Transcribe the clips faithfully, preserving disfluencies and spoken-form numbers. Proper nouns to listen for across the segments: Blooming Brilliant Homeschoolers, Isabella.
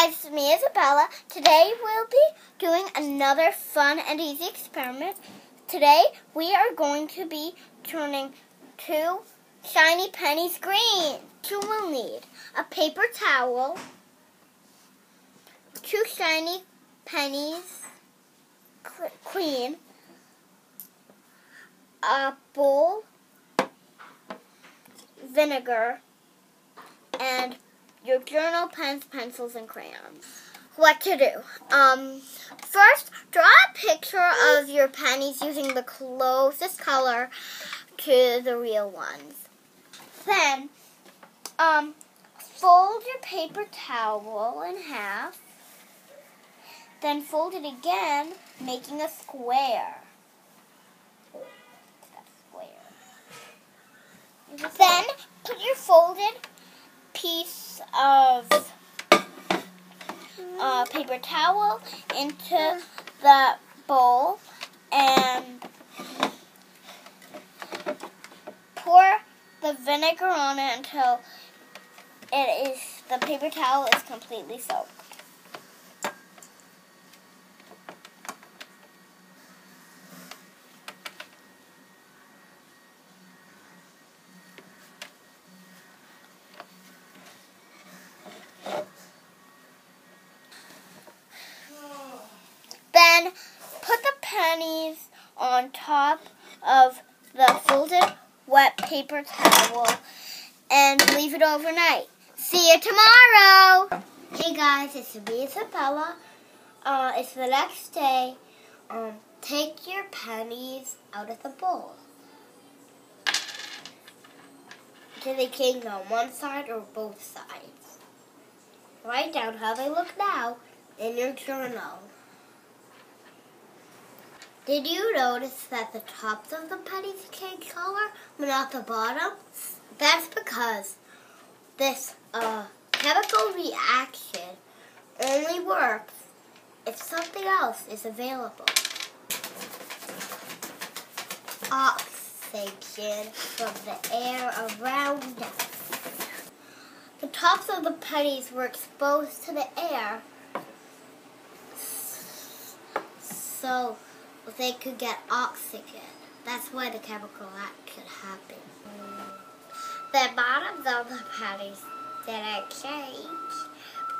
guys, it's me, Isabella. Today we'll be doing another fun and easy experiment. Today we are going to be turning two shiny pennies green. You will need a paper towel, two shiny pennies clean, a bowl, vinegar, and your journal, pens, pencils, and crayons. What to do? Um, first, draw a picture of your pennies using the closest color to the real ones. Then, um, fold your paper towel in half. Then fold it again, making a square. square. Then, put your folded piece of uh, paper towel into the bowl and pour the vinegar on it until it is the paper towel is completely soaked. Then put the pennies on top of the folded wet paper towel and leave it overnight. See you tomorrow! Hey guys, it's me, Isabella. Uh, it's the next day. Um, take your pennies out of the bowl. So they can go one side or both sides. Write down how they look now in your journal. Did you notice that the tops of the pennies change color, but not the bottoms? That's because this uh, chemical reaction only works if something else is available. Oxygen from the air around us. The tops of the pennies were exposed to the air, so they could get oxygen. That's why the chemical action happened. The bottoms of the pennies didn't change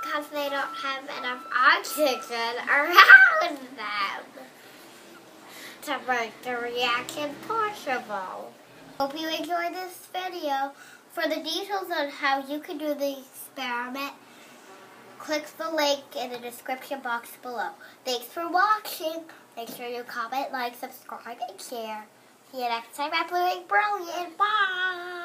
because they don't have enough oxygen around them to make the reaction possible. Hope you enjoyed this video. For the details on how you can do the experiment, click the link in the description box below. Thanks for watching. Make sure you comment, like, subscribe, and share. See you next time at Blooming Brilliant. Bye!